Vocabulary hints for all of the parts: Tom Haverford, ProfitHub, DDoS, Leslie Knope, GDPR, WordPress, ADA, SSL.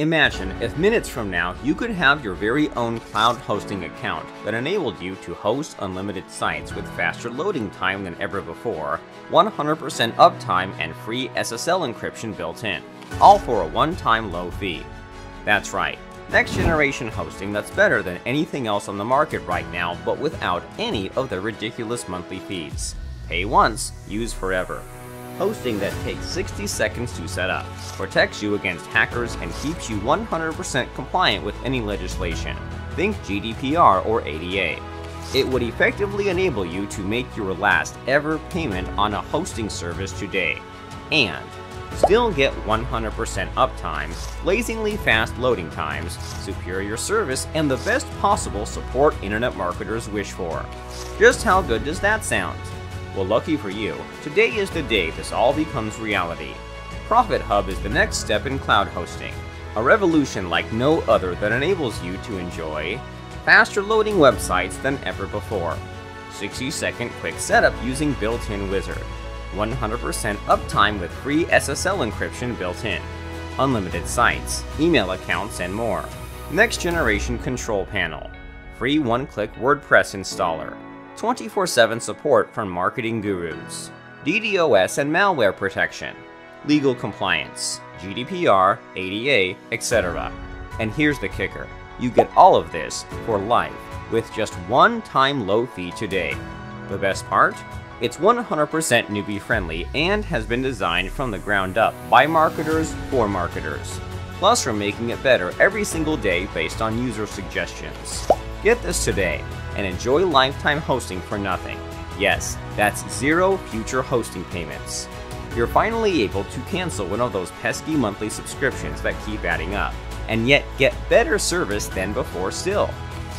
Imagine if minutes from now you could have your very own cloud hosting account that enabled you to host unlimited sites with faster loading time than ever before, 100% uptime and free SSL encryption built in, all for a one-time low fee. That's right, next-generation hosting that's better than anything else on the market right now but without any of the ridiculous monthly fees. Pay once, use forever. Hosting that takes 60 seconds to set up, protects you against hackers, and keeps you 100% compliant with any legislation. Think GDPR or ADA. It would effectively enable you to make your last ever payment on a hosting service today, and still get 100% uptime, blazingly fast loading times, superior service, and the best possible support internet marketers wish for. Just how good does that sound? Well, lucky for you, today is the day this all becomes reality. ProfitHub is the next step in cloud hosting, a revolution like no other that enables you to enjoy faster loading websites than ever before, 60-second quick setup using built-in wizard, 100% uptime with free SSL encryption built in, unlimited sites, email accounts, and more, next-generation control panel, free one-click WordPress installer, 24/7 support from marketing gurus, DDoS and malware protection, legal compliance, GDPR, ADA, etc. And here's the kicker, you get all of this for life with just one time low fee today. The best part? It's 100% newbie friendly and has been designed from the ground up by marketers for marketers. Plus we're making it better every single day based on user suggestions. Get this today and enjoy lifetime hosting for nothing. Yes, that's zero future hosting payments. You're finally able to cancel one of those pesky monthly subscriptions that keep adding up, and yet get better service than before still.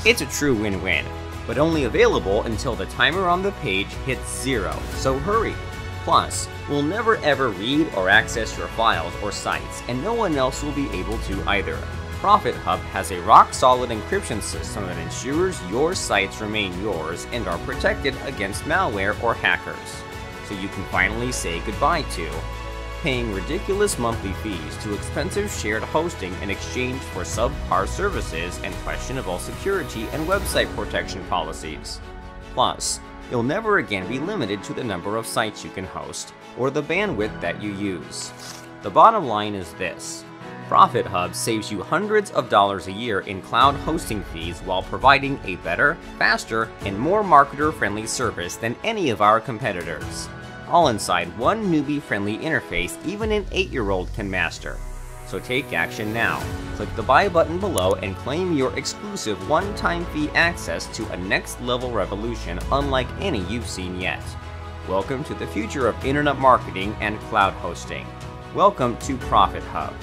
It's a true win-win, but only available until the timer on the page hits zero, so hurry. Plus, we'll never ever read or access your files or sites, and no one else will be able to either. ProfitHub has a rock-solid encryption system that ensures your sites remain yours and are protected against malware or hackers, so you can finally say goodbye to paying ridiculous monthly fees to expensive shared hosting in exchange for subpar services and questionable security and website protection policies. Plus, you'll never again be limited to the number of sites you can host or the bandwidth that you use. The bottom line is this. ProfitHub saves you hundreds of dollars a year in cloud hosting fees while providing a better, faster, and more marketer-friendly service than any of our competitors. All inside one newbie-friendly interface even an 8-year-old can master. So take action now. Click the buy button below and claim your exclusive one-time fee access to a next-level revolution unlike any you've seen yet. Welcome to the future of internet marketing and cloud hosting. Welcome to ProfitHub.